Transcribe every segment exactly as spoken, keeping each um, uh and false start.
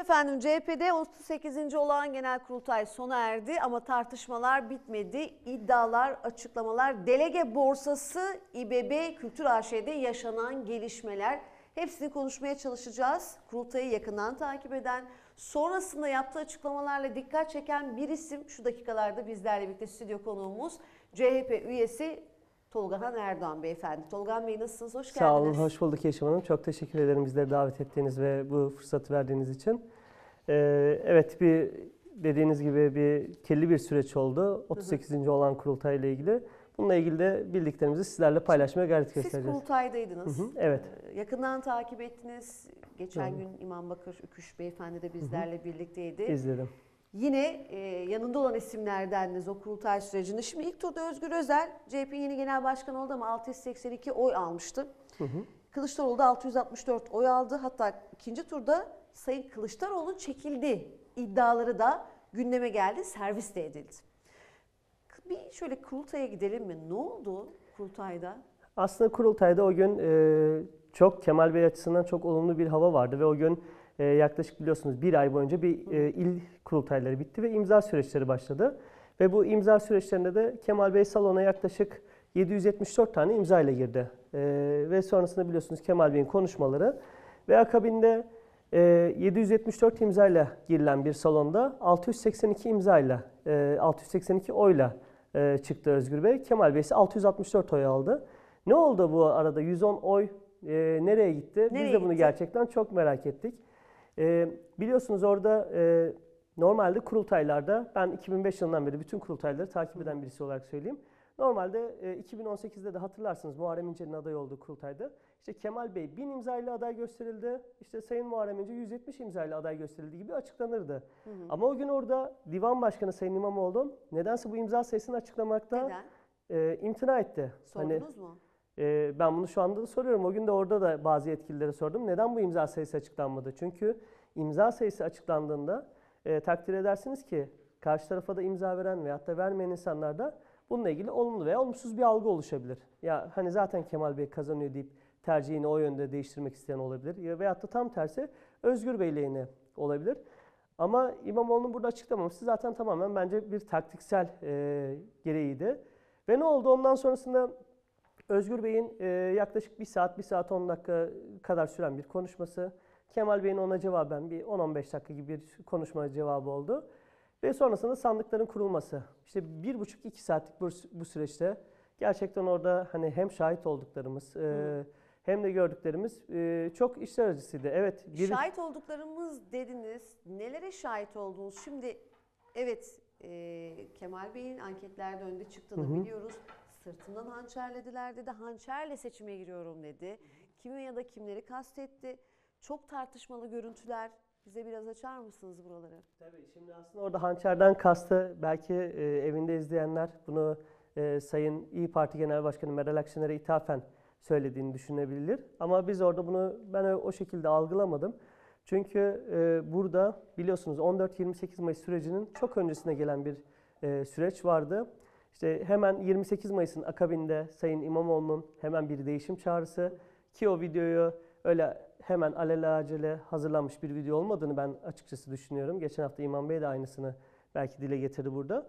Efendim C H P'de otuz sekizinci olağan genel kurultay sona erdi ama tartışmalar bitmedi. İddialar, açıklamalar, delege borsası, İBB, Kültür A Ş'de yaşanan gelişmeler hepsini konuşmaya çalışacağız. Kurultayı yakından takip eden, sonrasında yaptığı açıklamalarla dikkat çeken bir isim şu dakikalarda bizlerle birlikte stüdyo konuğumuz C H P üyesi Tolgahan Erdoğan beyefendi. Tolgahan Bey nasılsınız? Hoş geldiniz. Sağ olun, hoş bulduk Yeşim Hanım. Çok teşekkür ederim bizleri davet ettiğiniz ve bu fırsatı verdiğiniz için. Ee, evet, bir dediğiniz gibi bir kirli bir süreç oldu. otuz sekizinci Hı hı. olan kurultayla ilgili. Bununla ilgili de bildiklerimizi sizlerle paylaşmaya gayret Siz göstereceğiz. Siz kurultaydaydınız. Hı hı, evet. Ee, yakından takip ettiniz. Geçen hı. gün İmam Bakır Üküş beyefendi de bizlerle hı hı. birlikteydi. İzledim. Yine e, yanında olan isimlerdendiniz o kurultay sürecinde. Şimdi ilk turda Özgür Özel, C H P'nin yeni genel başkanı oldu ama altı yüz seksen iki oy almıştı. Hı hı. Kılıçdaroğlu da altı yüz altmış dört oy aldı. Hatta ikinci turda Sayın Kılıçdaroğlu çekildi iddiaları da gündeme geldi, servis de edildi. Bir şöyle kurultaya gidelim mi? Ne oldu kurultayda? Aslında kurultayda o gün e, çok Kemal Bey açısından çok olumlu bir hava vardı ve o gün Ee, yaklaşık biliyorsunuz bir ay boyunca bir e, il kurultayları bitti ve imza süreçleri başladı. Ve bu imza süreçlerinde de Kemal Bey salona yaklaşık yedi yüz yetmiş dört tane imza ile girdi. Ee, ve sonrasında biliyorsunuz Kemal Bey'in konuşmaları ve akabinde e, yedi yüz yetmiş dört imza ile girilen bir salonda altı yüz seksen iki imza ile e, altı yüz seksen iki oyla e, çıktı Özgür Bey. Kemal Bey ise altı yüz altmış dört oy aldı. Ne oldu bu arada? yüz on oy e, nereye gitti? Nereye Biz de bunu gitti? gerçekten çok merak ettik. E, biliyorsunuz orada e, normalde kurultaylarda, ben iki bin beş yılından beri bütün kurultayları takip eden birisi olarak söyleyeyim. Normalde e, iki bin on sekizde de hatırlarsınız Muharrem İnce'nin aday olduğu kurultayda. İşte Kemal Bey bin imzayla aday gösterildi, işte Sayın Muharrem İnce yüz yetmiş imzayla aday gösterildi gibi açıklanırdı. Hı hı. Ama o gün orada Divan Başkanı Sayın İmamoğlu nedense bu imza sayısını açıklamakta e, imtina etti. Sordunuz hani, mu? Ben bunu şu anda da soruyorum. O gün de orada da bazı yetkililere sordum. Neden bu imza sayısı açıklanmadı? Çünkü imza sayısı açıklandığında e, takdir edersiniz ki karşı tarafa da imza veren veyahut da vermeyen insanlarda bununla ilgili olumlu veya olumsuz bir algı oluşabilir. Ya hani zaten Kemal Bey kazanıyor deyip tercihini o yönde değiştirmek isteyen olabilir. Ya veyahut da tam tersi Özgür Bey lehine olabilir. Ama İmamoğlu'nun burada açıklamaması zaten tamamen bence bir taktiksel e, gereğiydi. Ve ne oldu? Ondan sonrasında Özgür Bey'in e, yaklaşık bir saat, bir saat on dakika kadar süren bir konuşması. Kemal Bey'in ona cevaben bir on on beş dakika gibi bir konuşma cevabı oldu. Ve sonrasında sandıkların kurulması. İşte bir buçuk iki saatlik bu, bu süreçte gerçekten orada hani hem şahit olduklarımız e, hem de gördüklerimiz e, çok işler acısıydı. Evet, bir... Şahit olduklarımız dediniz. Nelere şahit oldunuz? Şimdi evet e, Kemal Bey'in anketlerde önde çıktığını Hı-hı. biliyoruz. Sırtından hançerlediler dedi, hançerle seçime giriyorum dedi. Kimi ya da kimleri kastetti? Çok tartışmalı görüntüler. Bize biraz açar mısınız buraları? Tabii, şimdi aslında orada hançerden kastı, belki e, evinde izleyenler bunu e, Sayın İyi Parti Genel Başkanı Meral Akşener'e ithafen söylediğini düşünebilir. Ama biz orada bunu, ben o şekilde algılamadım. Çünkü e, burada biliyorsunuz on dört yirmi sekiz Mayıs sürecinin çok öncesine gelen bir e, süreç vardı. İşte hemen yirmi sekiz Mayıs'ın akabinde Sayın İmamoğlu'nun hemen bir değişim çağrısı ki o videoyu öyle hemen alelacele hazırlanmış bir video olmadığını ben açıkçası düşünüyorum. Geçen hafta İmam Bey de aynısını belki dile getirdi burada.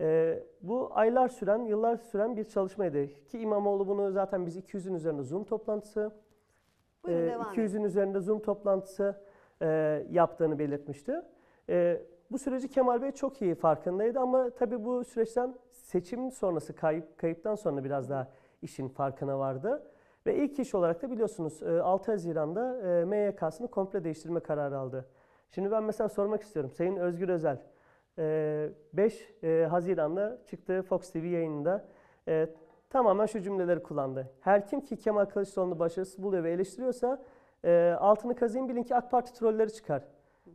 Ee, bu aylar süren, yıllar süren bir çalışmaydı ki İmamoğlu bunu zaten biz iki yüzün üzerinde Zoom toplantısı, Buyurun, iki yüzün üzerinde Zoom toplantısı e, yaptığını belirtmişti. E, Bu süreci Kemal Bey çok iyi farkındaydı ama tabii bu süreçten seçim sonrası kayıp, kayıptan sonra biraz daha işin farkına vardı. Ve ilk iş olarak da biliyorsunuz altı Haziran'da M Y K'sını komple değiştirme kararı aldı. Şimdi ben mesela sormak istiyorum. Sayın Özgür Özel beş Haziran'da çıktığı Fox T V yayınında tamamen şu cümleleri kullandı. Her kim ki Kemal Kılıçdaroğlu'nu başarısız buluyor ve eleştiriyorsa altını kazıyın, bilin ki AK Parti trolleri çıkar.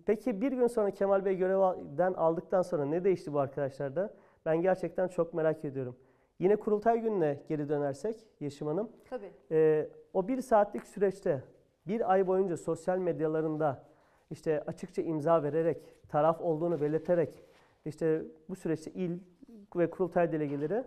Peki bir gün sonra Kemal Bey görevden aldıktan sonra ne değişti bu arkadaşlarda? Ben gerçekten çok merak ediyorum. Yine kurultay gününe geri dönersek Yeşim Hanım. Tabii. E, o bir saatlik süreçte bir ay boyunca sosyal medyalarında işte açıkça imza vererek, taraf olduğunu belirterek işte bu süreçte il ve kurultay delegeleri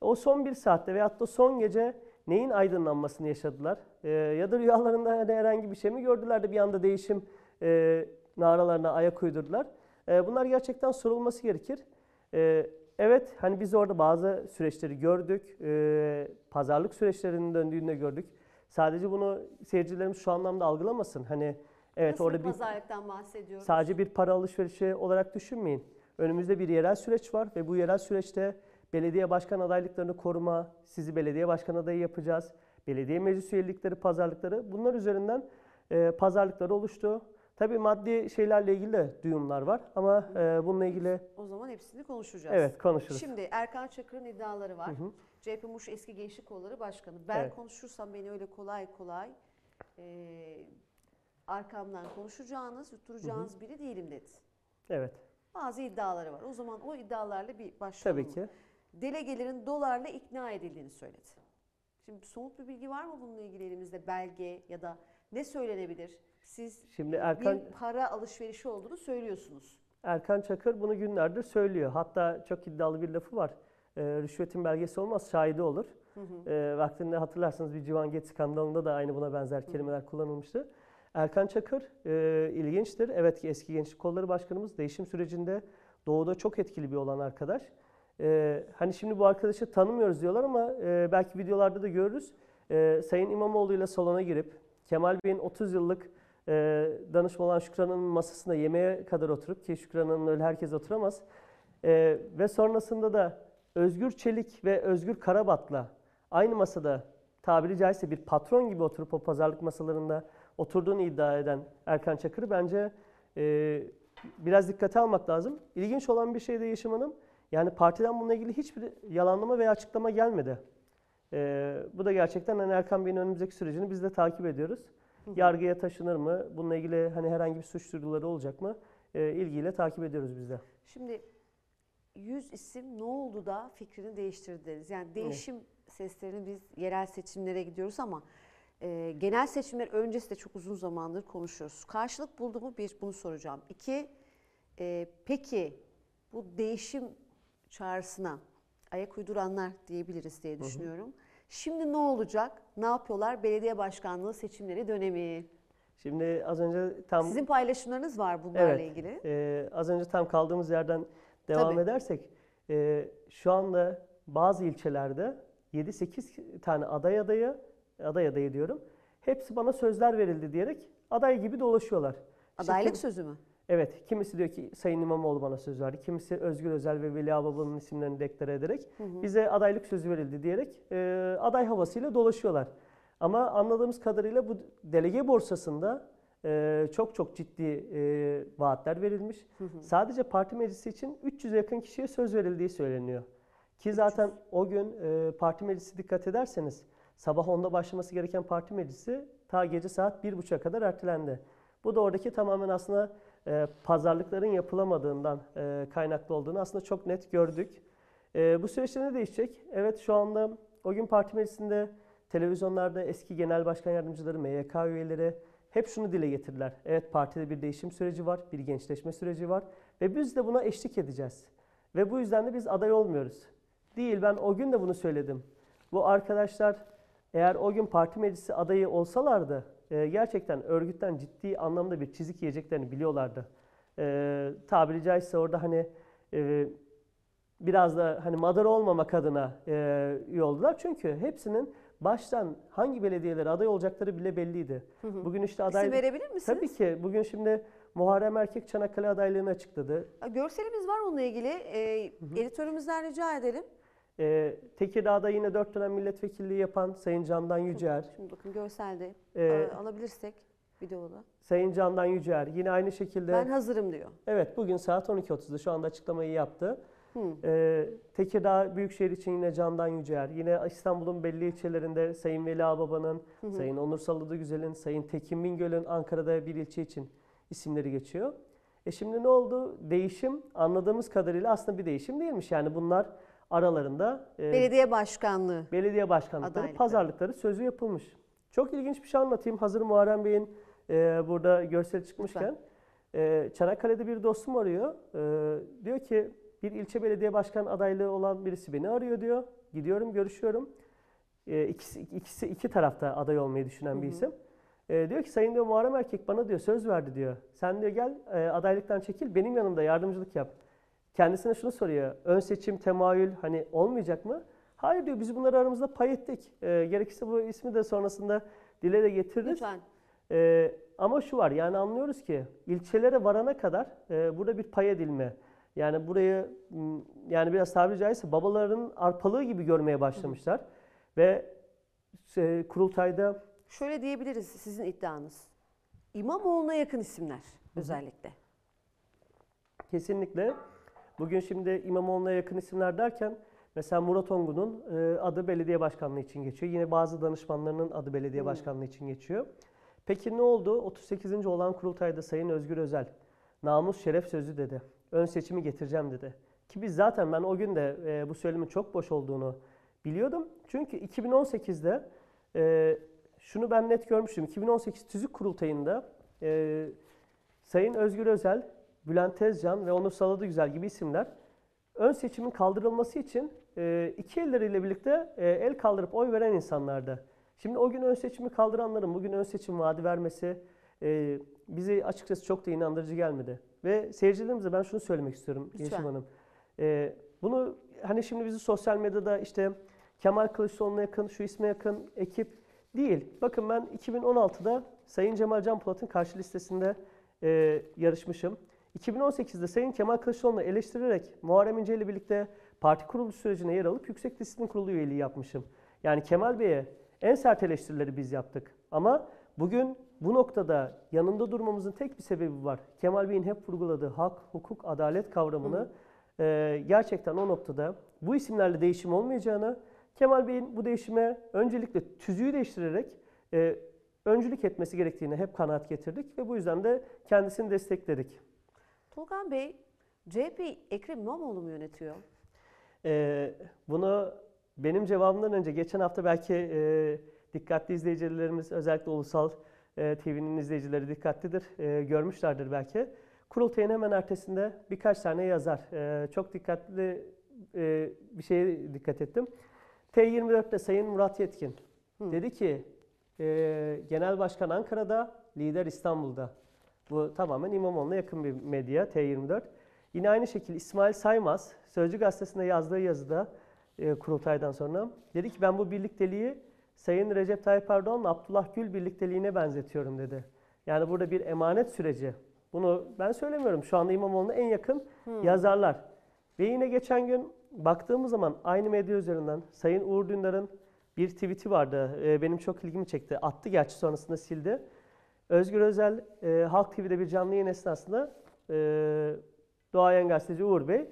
o son bir saatte veyahut da son gece neyin aydınlanmasını yaşadılar? E, ya da rüyalarında herhangi bir şey mi gördüler de bir anda değişim E, naralarına ayak uydurdular. E, bunlar gerçekten sorulması gerekir. E, evet, hani biz orada bazı süreçleri gördük. E, pazarlık süreçlerinin döndüğünde gördük. Sadece bunu seyircilerimiz şu anlamda algılamasın. Hani evet, nasıl orada bir pazarlıktan bahsediyoruz? Sadece bir para alışverişi olarak düşünmeyin. Önümüzde bir yerel süreç var ve bu yerel süreçte belediye başkan adaylıklarını koruma, sizi belediye başkan adayı yapacağız, belediye meclis üyelikleri, pazarlıkları, bunlar üzerinden e, pazarlıklar oluştu. Tabii maddi şeylerle ilgili de duyumlar var ama e, bununla ilgili... O zaman hepsini konuşacağız. Evet, konuşuruz. Şimdi Erkan Çakır'ın iddiaları var. Hı hı. C H P Muş Eski Gençlik Kolları Başkanı. Ben evet. konuşursam beni öyle kolay kolay e, arkamdan konuşacağınız, yutturacağınız hı hı. biri değilim dedi. Evet. Bazı iddiaları var. O zaman o iddialarla bir başlayalım. Tabii ki. Delegelerin dolarla ikna edildiğini söyledi. Şimdi somut bir bilgi var mı bununla ilgili elimizde? Belge ya da ne söylenebilir? Siz şimdi Erkan, bir para alışverişi olduğunu söylüyorsunuz. Erkan Çakır bunu günlerdir söylüyor. Hatta çok iddialı bir lafı var. E, rüşvetin belgesi olmaz, şahidi olur. Hı hı. E, vaktinde hatırlarsanız bir Civan Gate skandalında da aynı buna benzer kelimeler hı. kullanılmıştı. Erkan Çakır e, ilginçtir. Evet ki eski Gençlik Kolları Başkanımız değişim sürecinde Doğu'da çok etkili bir olan arkadaş. E, hani şimdi bu arkadaşı tanımıyoruz diyorlar ama e, belki videolarda da görürüz. E, Sayın İmamoğlu ile salona girip Kemal Bey'in otuz yıllık e, danışma olan Şükran Hanım'ın masasında yemeğe kadar oturup ki Şükran Hanım öyle herkes oturamaz. E, ve sonrasında da Özgür Çelik ve Özgür Karabat'la aynı masada tabiri caizse bir patron gibi oturup o pazarlık masalarında oturduğunu iddia eden Erkan Çakır'ı bence e, biraz dikkate almak lazım. İlginç olan bir şey de Yeşim Hanım, yani partiden bununla ilgili hiçbir yalanlama veya açıklama gelmedi. E, bu da gerçekten hani Erkan Bey'in önümüzdeki sürecini biz de takip ediyoruz. Hı hı. Yargıya taşınır mı? Bununla ilgili hani herhangi bir suç duyuruları olacak mı? E, ilgiyle takip ediyoruz biz de. Şimdi yüz isim ne oldu da fikrini değiştirdi deriz. Yani değişim hı. seslerini biz yerel seçimlere gidiyoruz ama genel seçimler öncesi de çok uzun zamandır konuşuyoruz. Karşılık buldu mu? Bir, bunu soracağım. İki, e, peki bu değişim çağrısına ayak uyduranlar diyebiliriz diye düşünüyorum. Hı hı. Şimdi ne olacak? Ne yapıyorlar? Belediye başkanlığı seçimleri dönemi. Şimdi az önce tam... Sizin paylaşımlarınız var bunlarla evet, ilgili. E, az önce tam kaldığımız yerden devam Tabii. edersek, e, şu anda bazı ilçelerde yedi sekiz tane aday adayı aday adayı diyorum. Hepsi bana sözler verildi diyerek aday gibi dolaşıyorlar. Adaylık işte kim, sözü mü? Evet. Kimisi diyor ki Sayın İmamoğlu bana söz verdi. Kimisi Özgür Özel ve Veli Ağbaba'nın isimlerini deklare ederek hı hı. bize adaylık sözü verildi diyerek e, aday havasıyla dolaşıyorlar. Ama anladığımız kadarıyla bu delege borsasında e, çok çok ciddi e, vaatler verilmiş. Hı hı. Sadece parti meclisi için üç yüze yakın kişiye söz verildiği söyleniyor. Ki zaten üç yüz o gün e, parti meclisi dikkat ederseniz sabah onda başlaması gereken parti meclisi ta gece saat bir buçuğa kadar ertelendi. Bu da oradaki tamamen aslında e, pazarlıkların yapılamadığından e, kaynaklı olduğunu aslında çok net gördük. E, bu süreçte ne değişecek? Evet, şu anda o gün parti meclisinde televizyonlarda eski genel başkan yardımcıları, M Y K üyeleri hep şunu dile getirdiler. Evet, partide bir değişim süreci var, bir gençleşme süreci var ve biz de buna eşlik edeceğiz. Ve bu yüzden de biz aday olmuyoruz. Değil, ben o gün de bunu söyledim. Bu arkadaşlar... Eğer o gün parti meclisi adayı olsalardı e, gerçekten örgütten ciddi anlamda bir çizik yiyeceklerini biliyorlardı. E, tabiri caizse orada hani e, biraz da hani madara olmamak adına e, üye oldular. Çünkü hepsinin baştan hangi belediyelere aday olacakları bile belliydi. Hı hı. Bugün işte aday... İsim verebilir misiniz? Tabii ki. Bugün şimdi Muharrem Erkek Çanakkale adaylığını açıkladı. Görselimiz var onunla ilgili. E, hı hı. Editörümüzden rica edelim. Ee, Tekirdağ'da yine dört dönem milletvekilliği yapan Sayın Candan Yücel. Şimdi bakın görselde ee, alabilirsek videoda. Sayın Candan Yücel yine aynı şekilde. Ben hazırım diyor. Evet, bugün saat on iki otuzda şu anda açıklamayı yaptı. Hmm. Ee, Tekirdağ Büyükşehir için yine Candan Yücel. Yine İstanbul'un belli ilçelerinde Sayın Veli Ağbaba'nın, hmm. Sayın Onursal Adıgüzel'in, Sayın Tekin Bingöl'ün Ankara'da bir ilçe için isimleri geçiyor. E şimdi ne oldu? Değişim anladığımız kadarıyla aslında bir değişim değilmiş. Yani bunlar... Aralarında belediye başkanlığı, belediye başkanlıkları, adaylıkları, pazarlıkları sözü yapılmış. Çok ilginç bir şey anlatayım. Hazır Muharrem Bey'in e, burada görseli çıkmışken. E, Çanakkale'de bir dostum arıyor. E, diyor ki bir ilçe belediye başkan adaylığı olan birisi beni arıyor diyor. Gidiyorum, görüşüyorum. E, ikisi, ikisi iki tarafta aday olmayı düşünen bir isim. E, diyor ki sayın diyor Muharrem Erkek bana diyor söz verdi diyor. Sen diyor gel e, adaylıktan çekil, benim yanımda yardımcılık yap. Kendisine şunu soruyor. Ön seçim, temayül hani olmayacak mı? Hayır diyor, biz bunları aramızda pay ettik. E, gerekirse bu ismi de sonrasında dile de getiririz. Lütfen. E, ama şu var, yani anlıyoruz ki ilçelere varana kadar e, burada bir pay edilme. Yani burayı yani biraz tabiri caizse babaların arpalığı gibi görmeye başlamışlar. Hı. Ve e, kurultayda... Şöyle diyebiliriz sizin iddianız. İmamoğlu'na yakın isimler Hı. özellikle. Kesinlikle. Bugün şimdi İmamoğlu'na yakın isimler derken mesela Murat Ongun'un e, adı belediye başkanlığı için geçiyor. Yine bazı danışmanlarının adı belediye Hı. başkanlığı için geçiyor. Peki ne oldu? otuz sekizinci olan kurultayda sayın Özgür Özel namus şeref sözü dedi. Ön seçimi getireceğim dedi. Ki biz zaten ben o gün de e, bu söylemin çok boş olduğunu biliyordum. Çünkü iki bin on sekizde e, şunu ben net görmüştüm. iki bin on sekiz Tüzük Kurultayı'nda e, sayın Özgür Özel, Bülent Tezcan ve Onursal Adıgüzel gibi isimler ön seçimin kaldırılması için e, iki elleriyle birlikte e, el kaldırıp oy veren insanlardı. Şimdi o gün ön seçimi kaldıranların bugün ön seçim vaadi vermesi e, bizi açıkçası çok da inandırıcı gelmedi. Ve seyircilerimize ben şunu söylemek istiyorum Yeşim Hanım. E, bunu hani şimdi bizi sosyal medyada işte Kemal Kılıçdaroğlu'na yakın, şu isme yakın ekip değil. Bakın ben iki bin on altıda sayın Cemalcan Can karşı listesinde e, yarışmışım. iki bin on sekizde sayın Kemal Kılıçdaroğlu'nu eleştirerek Muharrem İnce ile birlikte parti kurulu sürecine yer alıp Yüksek Disiplin Kurulu üyeliği yapmışım. Yani Kemal Bey'e en sert eleştirileri biz yaptık. Ama bugün bu noktada yanında durmamızın tek bir sebebi var. Kemal Bey'in hep vurguladığı hak, hukuk, adalet kavramını e, gerçekten o noktada bu isimlerle değişim olmayacağını, Kemal Bey'in bu değişime öncelikle tüzüğü değiştirerek e, öncülük etmesi gerektiğine hep kanaat getirdik ve bu yüzden de kendisini destekledik. Tolgahan Bey, C H P Ekrem İmamoğlu mu yönetiyor? Ee, bunu benim cevabımdan önce geçen hafta belki e, dikkatli izleyicilerimiz, özellikle Ulusal e, T V'nin izleyicileri dikkatlidir, e, görmüşlerdir belki. Kurultay'ın hemen ertesinde birkaç tane yazar. E, çok dikkatli e, bir şeye dikkat ettim. T yirmi dörtte sayın Murat Yetkin Hı. dedi ki, e, genel başkan Ankara'da, lider İstanbul'da. Bu tamamen İmamoğlu'na yakın bir medya T yirmi dört. Yine aynı şekilde İsmail Saymaz Sözcü Gazetesi'nde yazdığı yazıda e, kurultaydan sonra dedi ki ben bu birlikteliği sayın Recep Tayyip Erdoğan'la Abdullah Gül birlikteliğine benzetiyorum dedi. Yani burada bir emanet süreci. Bunu ben söylemiyorum. Şu anda İmamoğlu'na en yakın hmm. yazarlar. Ve yine geçen gün baktığımız zaman aynı medya üzerinden sayın Uğur Dündar'ın bir tweet'i vardı. E, benim çok ilgimi çekti. Attı gerçi sonrasında sildi. Özgür Özel, e, Halk T V'de bir canlı yayın esnasında e, doğayan gazeteci Uğur Bey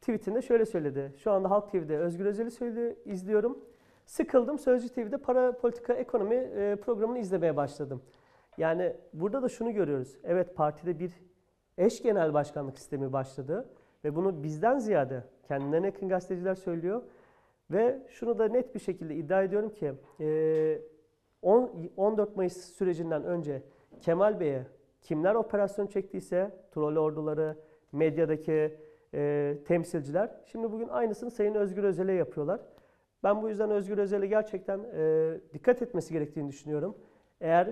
tweetinde şöyle söyledi. Şu anda Halk T V'de Özgür Özel'i söyledi, izliyorum. Sıkıldım, Sözcü T V'de para, politika, ekonomi e, programını izlemeye başladım. Yani burada da şunu görüyoruz. Evet, partide bir eş genel başkanlık sistemi başladı. Ve bunu bizden ziyade kendilerine yakın gazeteciler söylüyor. Ve şunu da net bir şekilde iddia ediyorum ki... E, on dört Mayıs sürecinden önce Kemal Bey'e kimler operasyon çektiyse, troll orduları, medyadaki e, temsilciler, şimdi bugün aynısını sayın Özgür Özel'e yapıyorlar. Ben bu yüzden Özgür Özel'e gerçekten e, dikkat etmesi gerektiğini düşünüyorum. Eğer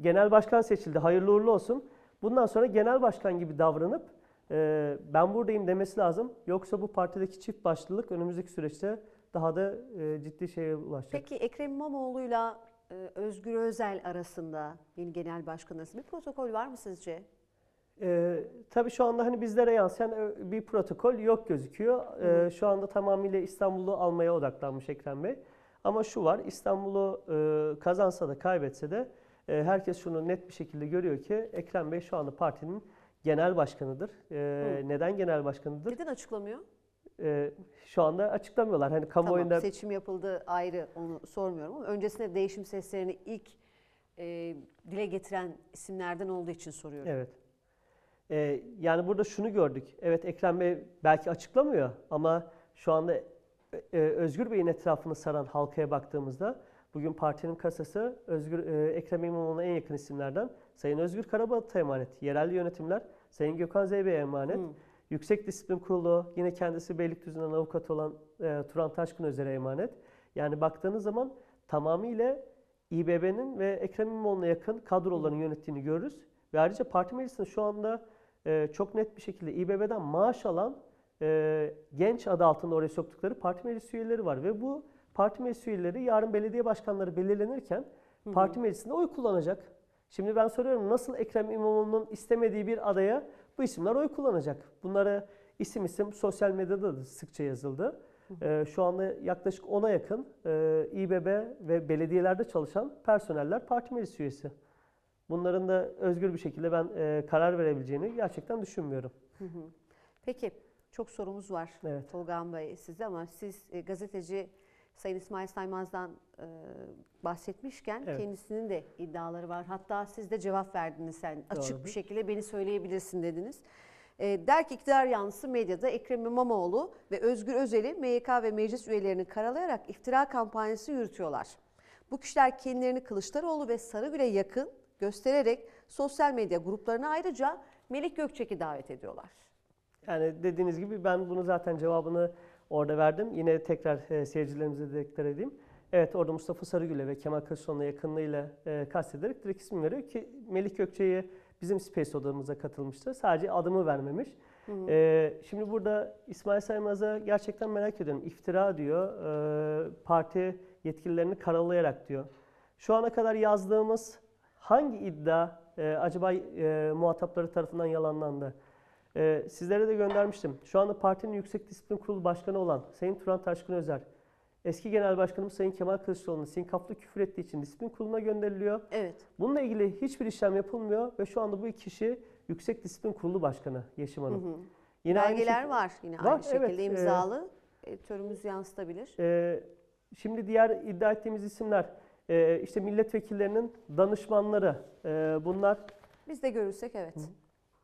genel başkan seçildi, hayırlı uğurlu olsun. Bundan sonra genel başkan gibi davranıp e, ben buradayım demesi lazım. Yoksa bu partideki çift başlılık önümüzdeki süreçte daha da e, ciddi şeye ulaşacak. Peki Ekrem İmamoğlu'yla Özgür Özel arasında, yeni genel başkan arasında bir protokol var mı sizce? Ee, tabii şu anda hani bizlere yansıyan bir protokol yok gözüküyor. Ee, şu anda tamamıyla İstanbul'u almaya odaklanmış Ekrem Bey. Ama şu var, İstanbul'u e, kazansa da kaybetse de e, herkes şunu net bir şekilde görüyor ki Ekrem Bey şu anda partinin genel başkanıdır. E, neden genel başkanıdır? Neden açıklamıyor? Ee, şu anda açıklamıyorlar. Hani kamuoyunda... Tamam, seçim yapıldı ayrı, onu sormuyorum ama öncesinde değişim seslerini ilk e, dile getiren isimlerden olduğu için soruyorum. Evet. Ee, yani burada şunu gördük. Evet, Ekrem Bey belki açıklamıyor ama şu anda e, Özgür Bey'in etrafını saran halkaya baktığımızda bugün partinin kasası Özgür e, Ekrem İmamoğlu'na en yakın isimlerden sayın Özgür Karabat'a emanet. Yerel yönetimler sayın Gökhan Zeybe'ye emanet. Hmm. Yüksek Disiplin Kurulu, yine kendisi Beylikdüzü'nden avukat olan e, Turan Taşkın Özer'e emanet. Yani baktığınız zaman tamamıyla İ B B'nin ve Ekrem İmamoğlu'na yakın kadroların yönettiğini görürüz. Ve ayrıca parti meclisinde şu anda e, çok net bir şekilde İ B B'den maaş alan e, genç adı altında oraya soktukları parti meclis üyeleri var. Ve bu parti meclis üyeleri yarın belediye başkanları belirlenirken hı hı. parti meclisinde oy kullanacak. Şimdi ben soruyorum, nasıl Ekrem İmamoğlu'nun istemediği bir adaya bu isimler oy kullanacak? Bunlara isim isim sosyal medyada da sıkça yazıldı. Ee, şu anda yaklaşık ona yakın e, İ B B ve belediyelerde çalışan personeller parti meclis üyesi. Bunların da özgür bir şekilde ben e, karar verebileceğini gerçekten düşünmüyorum. Hı hı. Peki, çok sorumuz var evet. Tolgahan Bey size, ama siz e, gazeteci Sayın İsmail Saymaz'dan e, bahsetmişken evet. kendisinin de iddiaları var. Hatta siz de cevap verdiniz, sen yani açık Doğru. bir şekilde beni söyleyebilirsin dediniz. E, der ki iktidar yanlısı medyada Ekrem İmamoğlu ve Özgür Özel'i M Y K ve meclis üyelerini karalayarak iftira kampanyası yürütüyorlar. Bu kişiler kendilerini Kılıçdaroğlu ve Sarıgül'e yakın göstererek sosyal medya gruplarına, ayrıca Melih Gökçek'i davet ediyorlar. Yani dediğiniz gibi ben bunu zaten cevabını orada verdim. Yine tekrar e, seyircilerimize de tekrar edeyim. Evet, orada Mustafa Sarıgül'e ve Kemal Kılıçdaroğlu'na yakınlığıyla e, kastederek direkt isim veriyor ki Melih Gökçek'i bizim space odamıza katılmıştı. Sadece adımı vermemiş. Hı hı. E, şimdi burada İsmail Saymaz'a gerçekten merak ediyorum. İftira diyor, e, parti yetkililerini karalayarak diyor. Şu ana kadar yazdığımız hangi iddia e, acaba e, muhatapları tarafından yalanlandı? E, sizlere de göndermiştim. Şu anda partinin Yüksek Disiplin Kurulu Başkanı olan Sayın Turan Taşkın Özer, eski Genel Başkanımız Sayın Kemal Kılıçdaroğlu'nun sinkaflı küfür ettiği için disiplin kuruluna gönderiliyor. Evet. Bununla ilgili hiçbir işlem yapılmıyor ve şu anda bu iki kişi Yüksek Disiplin Kurulu Başkanı Yeşim Hanım. Hı hı. Yine belgeler aynı var yine var, aynı şekilde evet, imzalı. E, Törümüz yansıtabilir. E, şimdi diğer iddia ettiğimiz isimler e, işte milletvekillerinin danışmanları e, bunlar. Biz de görürsek evet. Hı.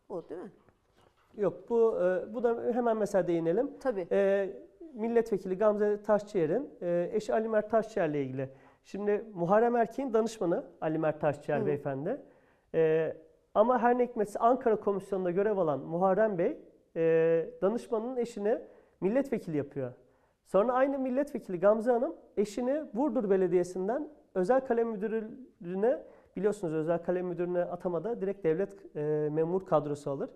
Bu değil mi? Yok bu e, bu da hemen mesela değinelim. Tabii. E, Milletvekili Gamze Taşçıyer'in eşi Ali Mert Taşçıer ile ilgili. Şimdi Muharrem Erkek'in danışmanı Ali Mert Taşçıer Hı. beyefendi. E, ama her ne hikmetse Ankara Komisyonu'nda görev alan Muharrem Bey e, danışmanının eşini milletvekili yapıyor. Sonra aynı milletvekili Gamze Hanım eşini Burdur Belediyesi'nden özel kalem müdürlüğüne, biliyorsunuz özel kalem müdürlüğüne atamada direkt devlet e, memur kadrosu alır.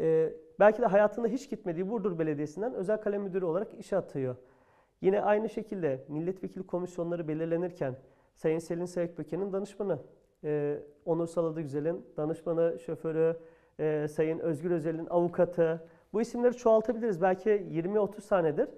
Ee, belki de hayatında hiç gitmediği Burdur Belediyesi'nden özel kalem müdürü olarak işe atıyor. Yine aynı şekilde milletvekili komisyonları belirlenirken Sayın Selin Sayıkböke'nin danışmanı, e, Onursal Adıgüzel'in danışmanı, şoförü, e, Sayın Özgür Özel'in avukatı, bu isimleri çoğaltabiliriz. Belki yirmi otuz tanedir.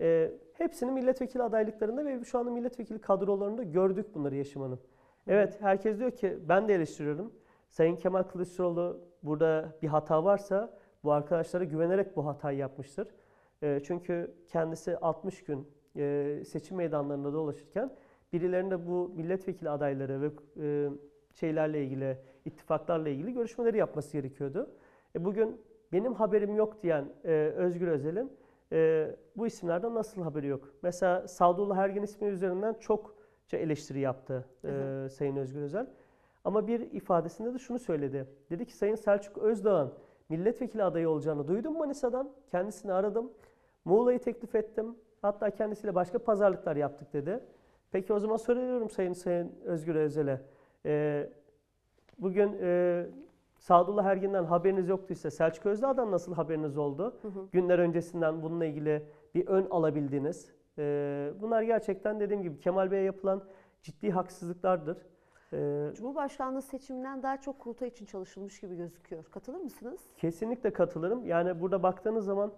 E, hepsini milletvekili adaylıklarında ve şu anda milletvekili kadrolarında gördük bunları Yeşim Hanım. Evet, herkes diyor ki ben de eleştiriyorum. Sayın Kemal Kılıçdaroğlu burada bir hata varsa bu arkadaşlara güvenerek bu hatayı yapmıştır. E, çünkü kendisi altmış gün e, seçim meydanlarında dolaşırken birilerinde bu milletvekili adayları ve e, şeylerle ilgili, ittifaklarla ilgili görüşmeleri yapması gerekiyordu. E, bugün benim haberim yok diyen e, Özgür Özel'in e, bu isimlerden nasıl haberi yok? Mesela Sadullah Ergin ismi üzerinden çokça eleştiri yaptı e, Sayın Özgür Özel. Ama bir ifadesinde de şunu söyledi. Dedi ki Sayın Selçuk Özdağ'ın milletvekili adayı olacağını duydum Manisa'dan. Kendisini aradım. Muğla'yı teklif ettim. Hatta kendisiyle başka pazarlıklar yaptık dedi. Peki o zaman soruyorum Sayın Sayın Özgür Özel'e. Ee, bugün e, Sadullah Ergin'den haberiniz yoktuysa Selçuk Özdağ'dan nasıl haberiniz oldu? Hı hı. Günler öncesinden bununla ilgili bir ön alabildiniz. Ee, bunlar gerçekten dediğim gibi Kemal Bey'e yapılan ciddi haksızlıklardır. Cumhurbaşkanlığı seçiminden daha çok kurultay için çalışılmış gibi gözüküyor. Katılır mısınız? Kesinlikle katılırım. Yani burada baktığınız zaman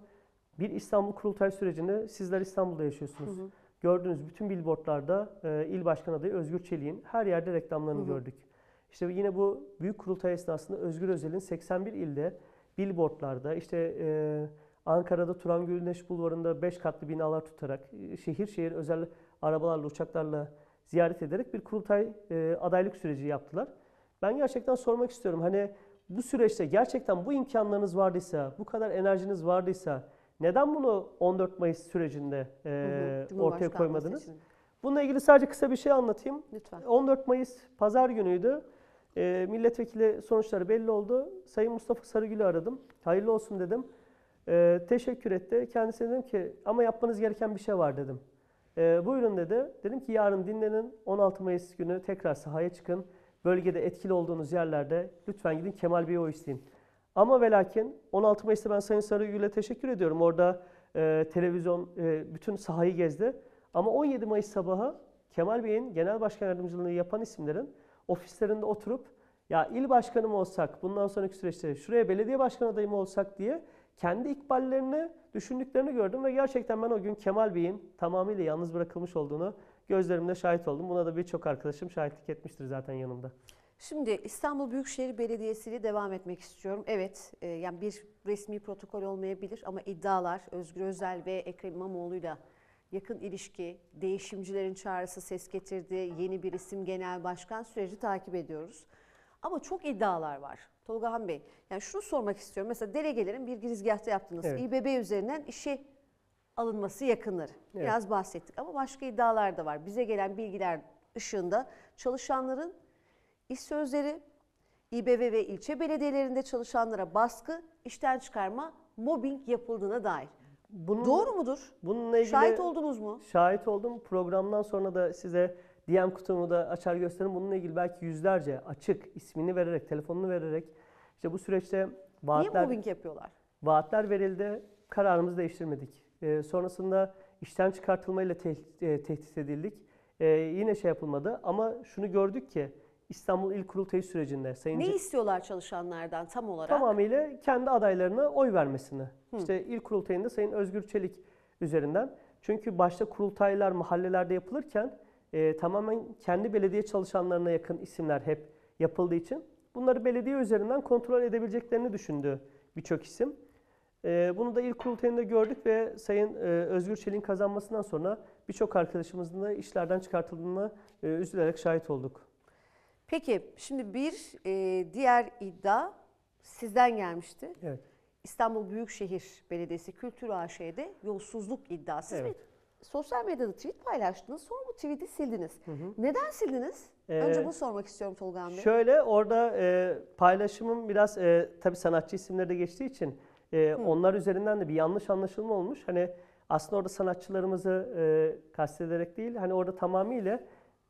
bir İstanbul kurultay sürecini sizler İstanbul'da yaşıyorsunuz. Hı hı. Gördüğünüz bütün billboardlarda e, il başkan adayı Özgür Çelik'in her yerde reklamlarını hı hı. gördük. İşte yine bu büyük kurultay esnasında Özgür Özel'in seksen bir ilde billboardlarda, işte e, Ankara'da Turan Güneş Bulvarı'nda beş katlı binalar tutarak, şehir şehir özel arabalarla, uçaklarla ziyaret ederek bir kurultay e, adaylık süreci yaptılar. Ben gerçekten sormak istiyorum. Hani bu süreçte gerçekten bu imkanlarınız vardıysa, bu kadar enerjiniz vardıysa neden bunu on dört Mayıs sürecinde e, hı hı. ortaya koymadınız? Seçim. Bununla ilgili sadece kısa bir şey anlatayım. Lütfen. on dört Mayıs pazar günüydü. E, milletvekili sonuçları belli oldu. Sayın Mustafa Sarıgül'ü aradım. Hayırlı olsun dedim. E, teşekkür etti. Kendisine dedim ki ama yapmanız gereken bir şey var dedim. E, buyurun dedi. Dedim ki yarın dinlenin. on altı Mayıs günü tekrar sahaya çıkın. Bölgede etkili olduğunuz yerlerde lütfen gidin Kemal Bey'e o isteyin. Ama ve lakin on altı Mayıs'ta ben Sayın Sarıgül'e teşekkür ediyorum. Orada e, televizyon e, bütün sahayı gezdi. Ama on yedi Mayıs sabahı Kemal Bey'in genel başkan yardımcılığını yapan isimlerin ofislerinde oturup ya il başkanı mı olsak, bundan sonraki süreçte şuraya belediye başkan adayı mı olsak diye kendi ikballerini, düşündüklerini gördüm ve gerçekten ben o gün Kemal Bey'in tamamıyla yalnız bırakılmış olduğunu gözlerimle şahit oldum. Buna da birçok arkadaşım şahitlik etmiştir zaten yanımda. Şimdi İstanbul Büyükşehir Belediyesi ile devam etmek istiyorum. Evet, e, yani bir resmi protokol olmayabilir ama iddialar Özgür Özel ve Ekrem İmamoğlu'yla yakın ilişki, değişimcilerin çağrısı ses getirdi, yeni bir isim genel başkan süreci takip ediyoruz. Ama çok iddialar var. Tolgahan Bey, yani şunu sormak istiyorum. Mesela delegelerin bir girizgahta yaptınız. Evet. İ B B üzerinden işe alınması yakınları. Evet. Biraz bahsettik ama başka iddialar da var. Bize gelen bilgiler ışığında çalışanların iş sözleri, İ B B ve ilçe belediyelerinde çalışanlara baskı, işten çıkarma, mobbing yapıldığına dair. Bunun, doğru mudur? Bununla ilgili şahit oldunuz mu? Şahit oldum. Programdan sonra da size D M kutumu da açar gösterin. Bununla ilgili belki yüzlerce açık ismini vererek, telefonunu vererek işte bu süreçte vaatler... Niye mobbing yapıyorlar? Vaatler verildi. Kararımızı değiştirmedik. Ee, sonrasında işten çıkartılmayla te e, tehdit edildik. Ee, yine şey yapılmadı ama şunu gördük ki İstanbul İl Kurultayı sürecinde... Sayın ne istiyorlar çalışanlardan tam olarak? Tamamıyla kendi adaylarına oy vermesini. Hı. İşte İl Kurultayı'nda Sayın Özgür Çelik üzerinden. Çünkü başta kurultaylar mahallelerde yapılırken e, tamamen kendi belediye çalışanlarına yakın isimler hep yapıldığı için bunları belediye üzerinden kontrol edebileceklerini düşündü birçok isim. E, bunu da İl Kurultayı'nda gördük ve Sayın e, Özgür Çelik'in kazanmasından sonra birçok arkadaşımızın da işlerden çıkartıldığını e, üzülerek şahit olduk. Peki şimdi bir e, diğer iddia sizden gelmişti. Evet. İstanbul Büyükşehir Belediyesi Kültür A Ş'de yolsuzluk iddiası. Evet. Sosyal medyada tweet paylaştınız, sonra bu tweet'i sildiniz. Hı hı. Neden sildiniz? Ee, Önce bunu sormak istiyorum Tolgahan Bey. Şöyle orada e, paylaşımım biraz e, tabii sanatçı isimleri de geçtiği için e, onlar üzerinden de bir yanlış anlaşılma olmuş. Hani aslında orada sanatçılarımızı e, kastederek değil, hani orada tamamıyla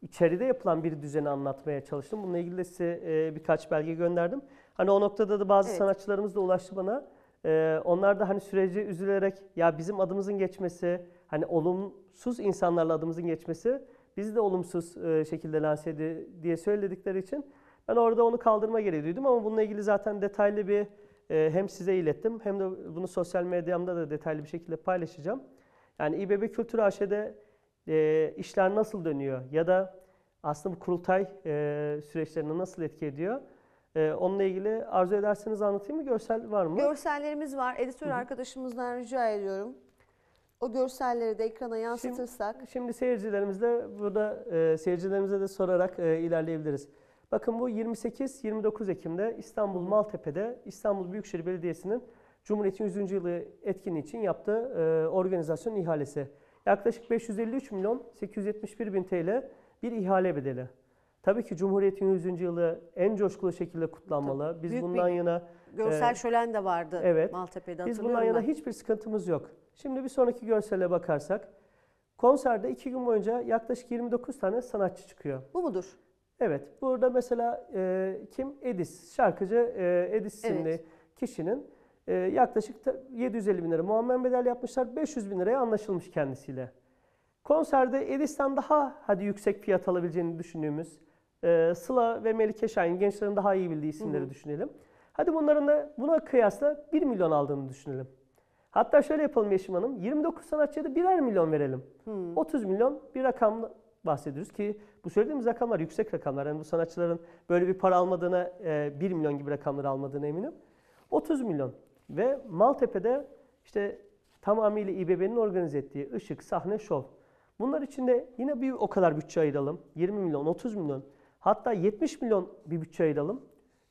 İçeride yapılan bir düzeni anlatmaya çalıştım. Bununla ilgili de size e, birkaç belge gönderdim. Hani o noktada da bazı evet. sanatçılarımız da ulaştı bana. E, onlar da hani süreci üzülerek ya bizim adımızın geçmesi, hani olumsuz insanlarla adımızın geçmesi bizi de olumsuz e, şekilde lanse edildi diye söyledikleri için ben orada onu kaldırma gereği duydum ama bununla ilgili zaten detaylı bir e, hem size ilettim hem de bunu sosyal medyamda da detaylı bir şekilde paylaşacağım. Yani İ B B Kültür A Ş'de E, işler nasıl dönüyor ya da aslında bu kurultay e, süreçlerine nasıl etki ediyor? E, onunla ilgili arzu ederseniz anlatayım mı? Görsel var mı? Görsellerimiz var. Editör Hı-hı. arkadaşımızdan rica ediyorum. O görselleri de ekrana yansıtırsak. Şimdi, şimdi seyircilerimizle burada e, seyircilerimize de sorarak e, ilerleyebiliriz. Bakın bu yirmi sekiz yirmi dokuz Ekim'de İstanbul Hı-hı. Maltepe'de İstanbul Büyükşehir Belediyesi'nin Cumhuriyet'in yüzüncü yılı etkinliği için yaptığı e, organizasyon ihalesi. Yaklaşık beş yüz elli üç milyon sekiz yüz yetmiş bir bin T L bir ihale bedeli. Tabii ki Cumhuriyet'in yüzüncü yılı en coşkulu şekilde kutlanmalı. Biz Büyük bundan yana görsel e, şölen de vardı evet, Maltepe'de. Biz bundan ben. yana hiçbir sıkıntımız yok. Şimdi bir sonraki görsele bakarsak konserde iki gün boyunca yaklaşık yirmi dokuz tane sanatçı çıkıyor. Bu mudur? Evet. Burada mesela e, kim? Edis. Şarkıcı e, Edis isimli evet. kişinin Ee, yaklaşık yedi yüz elli bin lira muammer bedel yapmışlar. beş yüz bin liraya anlaşılmış kendisiyle. Konserde Edis'ten daha hadi yüksek fiyat alabileceğini düşündüğümüz e, Sıla ve Melike Şahin gençlerin daha iyi bildiği isimleri Hı-hı. düşünelim. Hadi bunların da buna kıyasla bir milyon aldığını düşünelim. Hatta şöyle yapalım Yeşim Hanım. yirmi dokuz sanatçıya da birer milyon verelim. Hı-hı. otuz milyon bir rakam bahsediyoruz ki bu söylediğimiz rakamlar yüksek rakamlar. Yani bu sanatçıların böyle bir para almadığına e, bir milyon gibi rakamları almadığına eminim. otuz milyon. Ve Maltepe'de işte tamamıyla İ B B'nin organize ettiği ışık, sahne, şov. Bunlar için de yine bir o kadar bütçe ayıralım. yirmi milyon, otuz milyon, hatta yetmiş milyon bir bütçe ayıralım.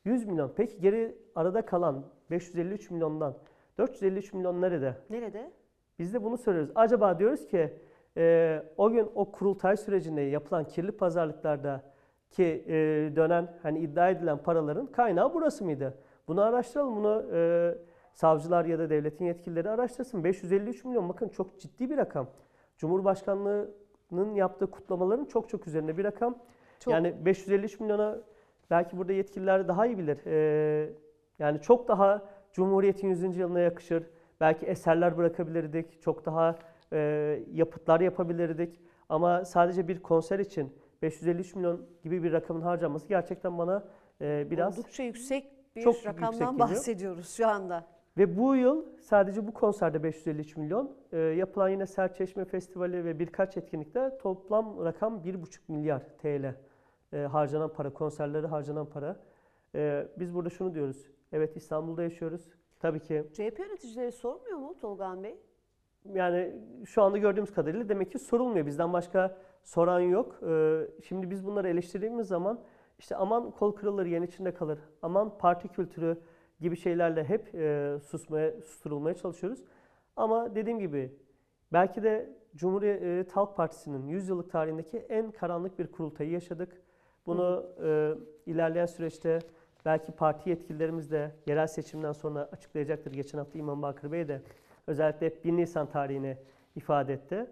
yüz milyon. Peki geri arada kalan beş yüz elli üç milyondan dört yüz elli üç milyon nerede? Nerede? Biz de bunu soruyoruz. Acaba diyoruz ki e, o gün o kurultay sürecinde yapılan kirli pazarlıklarda ki e, dönen hani iddia edilen paraların kaynağı burası mıydı? Bunu araştıralım. Bunu e, savcılar ya da devletin yetkilileri araştırsın. beş yüz elli üç milyon bakın çok ciddi bir rakam. Cumhurbaşkanlığı Bakanı'nın yaptığı kutlamaların çok çok üzerine bir rakam. Çok. Yani beş yüz elli üç milyona belki burada yetkililer daha iyi bilir. Ee, yani çok daha Cumhuriyet'in yüzüncü yılına yakışır. Belki eserler bırakabilirdik. Çok daha e, yapıtlar yapabilirdik. Ama sadece bir konser için beş yüz elli üç milyon gibi bir rakamın harcanması gerçekten bana e, biraz... Oldukça yüksek bir çok rakamdan yüksek bahsediyoruz şu anda. Ve bu yıl sadece bu konserde beş yüz elli üç milyon, e, yapılan yine Serçeşme Festivali ve birkaç etkinlikte toplam rakam bir buçuk milyar T L e, harcanan para, konserlere harcanan para. E, biz burada şunu diyoruz, evet İstanbul'da yaşıyoruz, tabii ki... C H P yöneticileri sormuyor mu Tolgahan Bey? Yani şu anda gördüğümüz kadarıyla demek ki sorulmuyor, bizden başka soran yok. E, şimdi biz bunları eleştirdiğimiz zaman işte aman kol kırılır yen içinde kalır, aman parti kültürü gibi şeylerle hep e, susmaya, susturulmaya çalışıyoruz. Ama dediğim gibi belki de Cumhuriyet Halk Partisi'nin yüz yıllık tarihindeki en karanlık bir kurultayı yaşadık. Bunu e, ilerleyen süreçte belki parti yetkililerimiz de yerel seçimden sonra açıklayacaktır. Geçen hafta İmam Bakır Bey de özellikle bir Nisan tarihini ifade etti.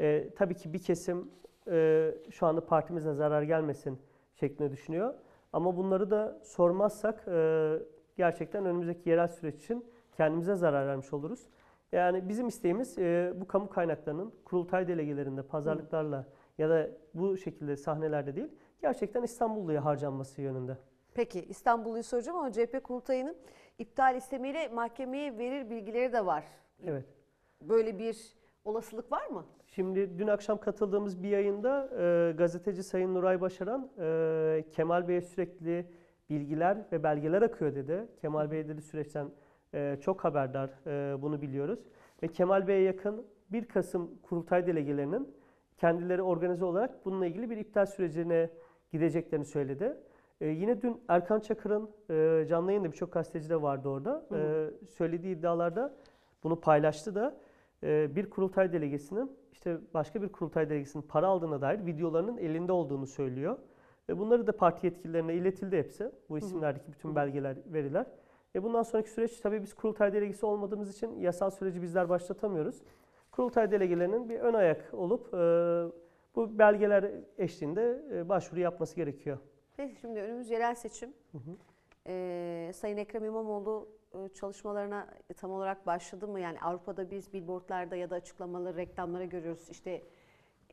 E, tabii ki bir kesim e, şu anda partimize zarar gelmesin şeklinde düşünüyor. Ama bunları da sormazsak... E, gerçekten önümüzdeki yerel süreç için kendimize zarar vermiş oluruz. Yani bizim isteğimiz e, bu kamu kaynaklarının kurultay delegelerinde, pazarlıklarla ya da bu şekilde sahnelerde değil, gerçekten İstanbullu'ya harcanması yönünde. Peki İstanbullu'yu soracağım ama C H P kurultayının iptal istemiyle mahkemeye verir bilgileri de var. Evet. Böyle bir olasılık var mı? Şimdi dün akşam katıldığımız bir yayında e, gazeteci Sayın Nuray Başaran, e, Kemal Bey'e sürekli bilgiler ve belgeler akıyor dedi. Kemal Bey dedi süreçten e, çok haberdar, e, bunu biliyoruz. Ve Kemal Bey'e yakın bir Kasım kurultay delegelerinin kendileri organize olarak bununla ilgili bir iptal sürecine gideceklerini söyledi. E, yine dün Erkan Çakır'ın e, canlı yayında birçok gazeteci de vardı orada. Hı hı. E, söylediği iddialarda bunu paylaştı da e, bir kurultay delegesinin işte başka bir kurultay delegesinin para aldığına dair videolarının elinde olduğunu söylüyor. Ve bunları da parti yetkililerine iletildi hepsi. Bu isimlerdeki bütün belgeler, veriler. E bundan sonraki süreç tabii biz kurultay delegesi olmadığımız için yasal süreci bizler başlatamıyoruz. Kurultay delegelerinin bir ön ayak olup e, bu belgeler eşliğinde e, başvuru yapması gerekiyor. Peki şimdi önümüz yerel seçim. Hı hı. E, Sayın Ekrem İmamoğlu çalışmalarına tam olarak başladı mı? Yani Avrupa'da biz billboardlarda ya da açıklamaları, reklamlara görüyoruz. İşte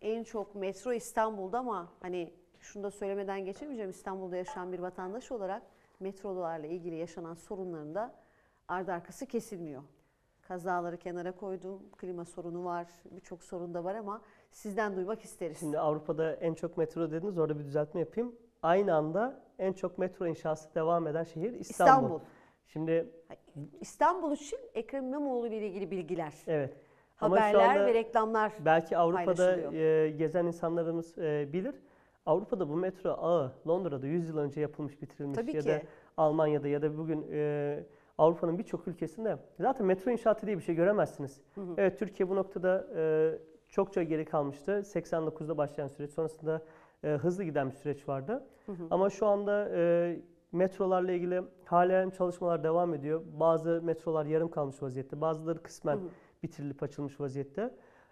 en çok metro İstanbul'da ama hani... Şunu da söylemeden geçemeyeceğim. İstanbul'da yaşayan bir vatandaş olarak metrolarla ilgili yaşanan sorunların da ardı arkası kesilmiyor. Kazaları kenara koydum, klima sorunu var, birçok sorun da var ama sizden duymak isteriz. Şimdi Avrupa'da en çok metro dediniz, orada bir düzeltme yapayım. Aynı anda en çok metro inşası devam eden şehir İstanbul. İstanbul. Şimdi İstanbul için Ekrem İmamoğlu ile ilgili bilgiler. Evet. Haberler ve reklamlar. Belki Avrupa'da e, gezen insanlarımız e, bilir. Avrupa'da bu metro ağı Londra'da yüz yıl önce yapılmış, bitirilmiş. Tabii ya ki. Da Almanya'da ya da bugün e, Avrupa'nın birçok ülkesinde zaten metro inşaatı diye bir şey göremezsiniz. Hı hı. Evet, Türkiye bu noktada e, çokça geri kalmıştı. seksen dokuzda başlayan süreç sonrasında e, hızlı giden bir süreç vardı. Hı hı. Ama şu anda e, metrolarla ilgili halen çalışmalar devam ediyor. Bazı metrolar yarım kalmış vaziyette, bazıları kısmen hı hı. bitirilip açılmış vaziyette.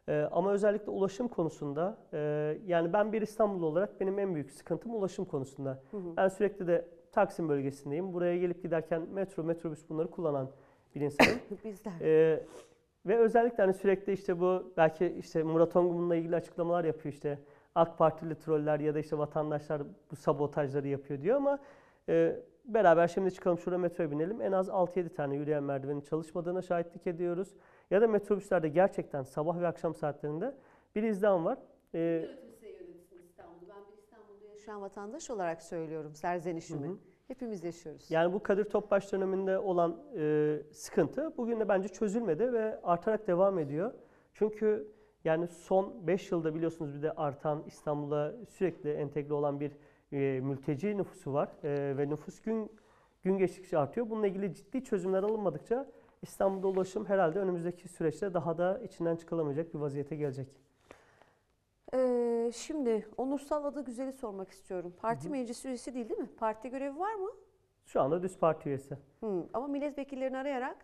Ee, ama özellikle ulaşım konusunda, e, yani ben bir İstanbullu olarak benim en büyük sıkıntım ulaşım konusunda. Hı hı. Ben sürekli de Taksim bölgesindeyim. Buraya gelip giderken metro, metrobüs bunları kullanan bir insanım. Bizler. Ee, ve özellikle hani sürekli işte bu, belki işte Murat Ongun'la ilgili açıklamalar yapıyor işte. AK Partili troller ya da işte vatandaşlar bu sabotajları yapıyor diyor ama e, beraber şimdi çıkalım şuraya metroya binelim. En az altı yedi tane yürüyen merdivenin çalışmadığına şahitlik ediyoruz. Ya da metrobüslerde gerçekten sabah ve akşam saatlerinde bir izdiham var. Ee, yönetimse yönetim İstanbul'da. Ben bir İstanbul'da yaşayan vatandaş olarak söylüyorum serzenişimi. Hı hı. Hepimiz yaşıyoruz. Yani bu Kadir Topbaş döneminde olan e, sıkıntı bugün de bence çözülmedi ve artarak devam ediyor. Çünkü yani son beş yılda biliyorsunuz bir de artan İstanbul'a sürekli entegre olan bir e, mülteci nüfusu var. E, ve nüfus gün, gün geçtikçe artıyor. Bununla ilgili ciddi çözümler alınmadıkça İstanbul'da ulaşım herhalde önümüzdeki süreçte daha da içinden çıkılamayacak bir vaziyete gelecek. Ee, şimdi Onursal Adıgüzel'i sormak istiyorum. Parti hı hı. meclis üyesi değil değil mi? Parti görevi var mı? Şu anda düz parti üyesi. Hı, ama milletvekillerini arayarak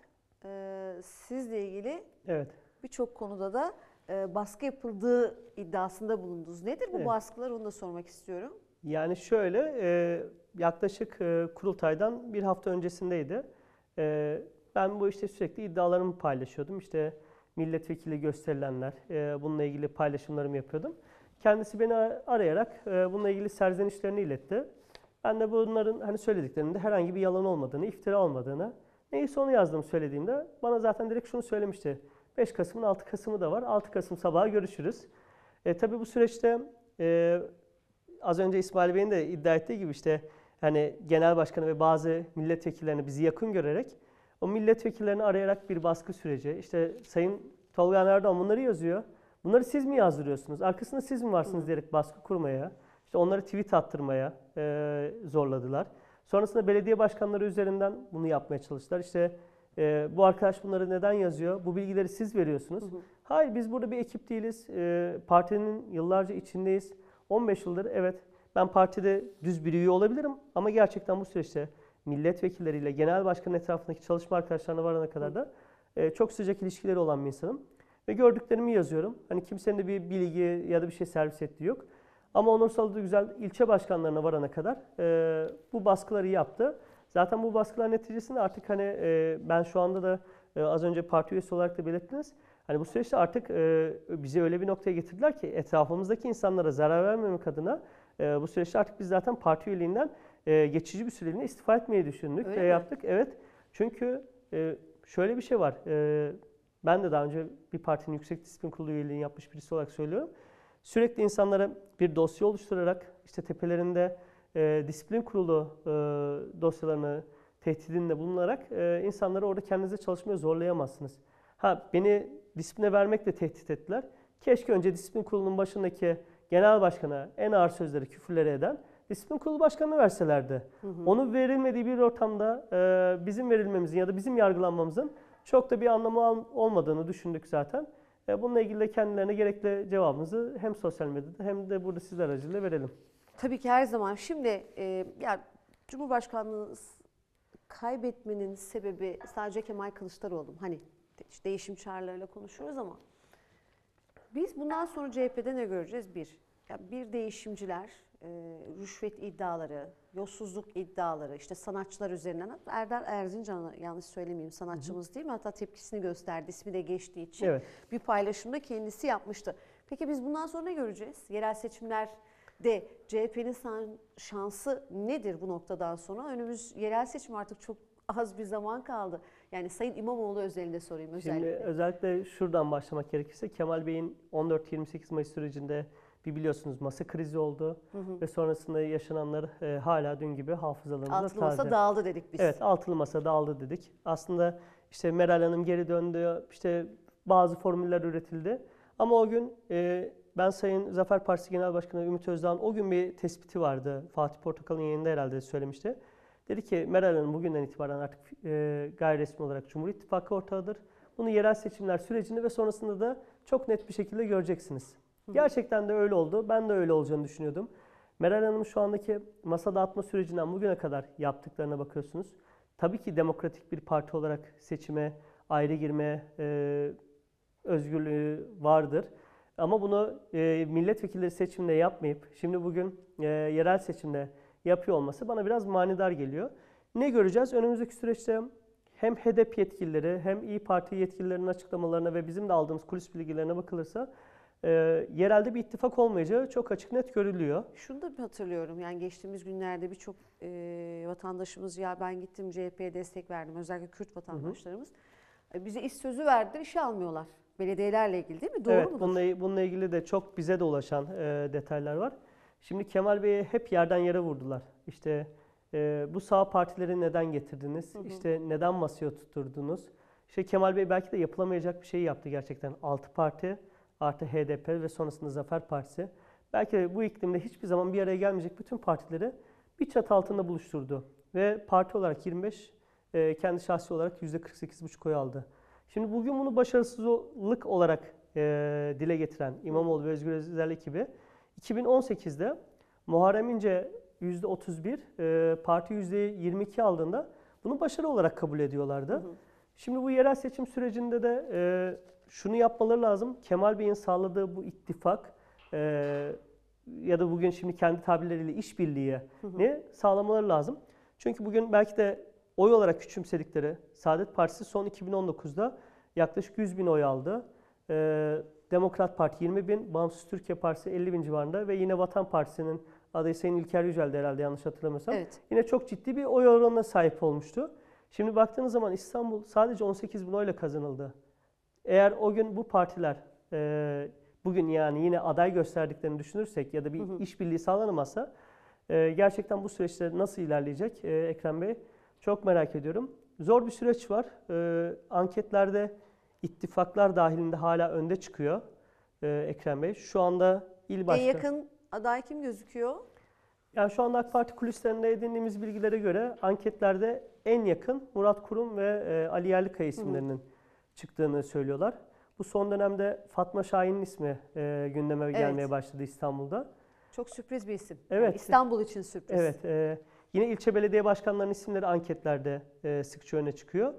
e, sizle ilgili evet. birçok konuda da baskı yapıldığı iddiasında bulundunuz. Nedir bu evet. baskılar? Onu da sormak istiyorum. Yani şöyle, yaklaşık kurultaydan bir hafta öncesindeydi. Ben bu işte sürekli iddialarımı paylaşıyordum. İşte milletvekili gösterilenler, bununla ilgili paylaşımlarımı yapıyordum. Kendisi beni arayarak bununla ilgili serzenişlerini iletti. Ben de bunların hani söylediklerinde herhangi bir yalan olmadığını, iftira olmadığını, neyse onu yazdım söylediğimde bana zaten direkt şunu söylemişti. beş Kasım'ın altı Kasım'ı da var. altı Kasım sabahı görüşürüz. E, tabii bu süreçte e, az önce İsmail Bey'in de iddia ettiği gibi işte hani genel başkanı ve bazı milletvekillerini bizi yakın görerek o milletvekillerini arayarak bir baskı süreci. İşte Sayın Tolgahan Erdoğan bunları yazıyor. Bunları siz mi yazdırıyorsunuz? Arkasında siz mi varsınız diyerek baskı kurmaya, işte onları tweet attırmaya e, zorladılar. Sonrasında belediye başkanları üzerinden bunu yapmaya çalıştılar. İşte Ee, bu arkadaş bunları neden yazıyor? Bu bilgileri siz veriyorsunuz. Hı hı. Hayır, biz burada bir ekip değiliz. Ee, partinin yıllarca içindeyiz. on beş yıldır evet ben partide düz bir üye olabilirim ama gerçekten bu süreçte milletvekilleriyle genel başkanın etrafındaki çalışma arkadaşlarına varana kadar da e, çok sıcak ilişkileri olan bir insanım. Ve gördüklerimi yazıyorum. Hani kimsenin de bir bilgi ya da bir şey servis ettiği yok. Ama Onursal Adıgüzel ilçe başkanlarına varana kadar e, bu baskıları yaptı. Zaten bu baskılar neticesinde artık hani e, ben şu anda da e, az önce parti üyesi olarak da belirttiniz. Hani bu süreçte artık e, bizi öyle bir noktaya getirdiler ki etrafımızdaki insanlara zarar vermemek adına e, bu süreçte artık biz zaten parti üyeliğinden e, geçici bir süreliğine istifa etmeyi düşündük öyle ve mi? yaptık. Evet. Çünkü e, şöyle bir şey var. E, ben de daha önce bir partinin yüksek disiplin kurulu üyeliğini yapmış birisi olarak söylüyorum. Sürekli insanlara bir dosya oluşturarak işte tepelerinde E, disiplin kurulu e, dosyalarını tehdidinde bulunarak e, insanları orada kendinize çalışmaya zorlayamazsınız. Ha, beni disipline vermekle tehdit ettiler. Keşke önce disiplin kurulunun başındaki genel başkana en ağır sözleri, küfürleri eden disiplin kurulu başkanını verselerdi. Hı hı. Onun verilmediği bir ortamda e, bizim verilmemizin ya da bizim yargılanmamızın çok da bir anlamı olmadığını düşündük zaten. E, bununla ilgili de kendilerine gerekli cevabımızı hem sosyal medyada hem de burada sizler aracılığıyla verelim. Tabii ki her zaman. Şimdi e, yani Cumhurbaşkanlığı kaybetmenin sebebi sadece Kemal Kılıçdaroğlu. Hani değişim çağrılarıyla konuşuyoruz ama biz bundan sonra C H P'de ne göreceğiz? Bir, yani bir değişimciler, e, rüşvet iddiaları, yolsuzluk iddiaları, işte sanatçılar üzerinden. Erdal Erzincan'a yanlış söylemeyeyim sanatçımız hı hı. değil mi? Hatta tepkisini gösterdi, ismi de geçtiği için evet. bir paylaşımda kendisi yapmıştı. Peki biz bundan sonra ne göreceğiz? Yerel seçimler... de C H P'nin şansı nedir bu noktadan sonra? Önümüz yerel seçim artık çok az bir zaman kaldı. Yani Sayın İmamoğlu özelinde sorayım özellikle. Şimdi özellikle şuradan başlamak gerekirse Kemal Bey'in on dört yirmi sekiz Mayıs sürecinde bir biliyorsunuz masa krizi oldu. Hı hı. Ve sonrasında yaşananlar e, hala dün gibi hafızalarımızda taze. Altılı masa dağıldı dedik biz. Evet, altılı masa dağıldı dedik. Aslında işte Meral Hanım geri döndü, işte bazı formüller üretildi. Ama o gün... E, Ben Sayın Zafer Partisi Genel Başkanı Ümit Özdağ'ın o gün bir tespiti vardı. Fatih Portakal'ın yayında herhalde söylemişti. Dedi ki Meral Hanım bugünden itibaren artık e, gayri resmi olarak Cumhur İttifakı ortağıdır. Bunu yerel seçimler sürecinde ve sonrasında da çok net bir şekilde göreceksiniz. Hı. Gerçekten de öyle oldu. Ben de öyle olacağını düşünüyordum. Meral Hanım'ın şu andaki masa dağıtma sürecinden bugüne kadar yaptıklarına bakıyorsunuz. Tabii ki demokratik bir parti olarak seçime, ayrı girme e, özgürlüğü vardır. Ama bunu e, milletvekilleri seçiminde yapmayıp, şimdi bugün e, yerel seçimde yapıyor olması bana biraz manidar geliyor. Ne göreceğiz? Önümüzdeki süreçte hem H D P yetkilileri hem İYİ Parti yetkililerinin açıklamalarına ve bizim de aldığımız kulis bilgilerine bakılırsa e, yerelde bir ittifak olmayacağı çok açık net görülüyor. Şunu da bir hatırlıyorum. Yani geçtiğimiz günlerde birçok e, vatandaşımız ya ben gittim C H P'ye destek verdim. Özellikle Kürt vatandaşlarımız. Hı hı. Bize iş sözü verdiler, işe almıyorlar. Belediyelerle ilgili değil mi? Doğru evet, mudur? Bununla, bununla ilgili de çok bize de ulaşan e, detaylar var. Şimdi Kemal Bey'e hep yerden yere vurdular. İşte e, bu sağ partileri neden getirdiniz? Hı hı. İşte neden masaya tutturdunuz? İşte Kemal Bey belki de yapılamayacak bir şey yaptı gerçekten. Altı parti artı H D P ve sonrasında Zafer Partisi. Belki de bu iklimde hiçbir zaman bir araya gelmeyecek bütün partileri bir çatı altında buluşturdu. Ve parti olarak yirmi beş, e, kendi şahsi olarak yüzde kırk sekiz buçuk oy aldı. Şimdi bugün bunu başarısızlık olarak e, dile getiren İmamoğlu ve Özgür Özel ekibi iki bin on sekizde Muharrem İnce yüzde otuz bir, e, parti yüzde yirmi iki aldığında bunu başarı olarak kabul ediyorlardı. Hı hı. Şimdi bu yerel seçim sürecinde de e, şunu yapmaları lazım. Kemal Bey'in sağladığı bu ittifak e, ya da bugün şimdi kendi tabirleriyle işbirliği ne sağlamaları lazım. Çünkü bugün belki de oy olarak küçümsedikleri Saadet Partisi son iki bin on dokuzda yaklaşık yüz bin oy aldı. E, Demokrat Parti yirmi bin, Bağımsız Türkiye Partisi elli bin civarında ve yine Vatan Partisi'nin adayı Sayın İlker Yücel'de herhalde yanlış hatırlamıyorsam. Evet. Yine çok ciddi bir oy oranına sahip olmuştu. Şimdi baktığınız zaman İstanbul sadece on sekiz bin oyla kazanıldı. Eğer o gün bu partiler e, bugün yani yine aday gösterdiklerini düşünürsek ya da bir işbirliği sağlanamazsa e, gerçekten bu süreçte nasıl ilerleyecek e, Ekrem Bey? Çok merak ediyorum. Zor bir süreç var. E, anketlerde ittifaklar dahilinde hala önde çıkıyor e, Ekrem Bey. Şu anda il başkanı. En yakın aday kim gözüküyor? Yani şu anda AK Parti kulislerinde edindiğimiz bilgilere göre anketlerde en yakın Murat Kurum ve e, Ali Yerlikaya isimlerinin hı. çıktığını söylüyorlar. Bu son dönemde Fatma Şahin'in ismi e, gündeme evet. gelmeye başladı İstanbul'da. Çok sürpriz bir isim. Evet. Yani İstanbul için sürpriz. Evet. E, yine ilçe belediye başkanlarının isimleri anketlerde e, sıkça öne çıkıyor.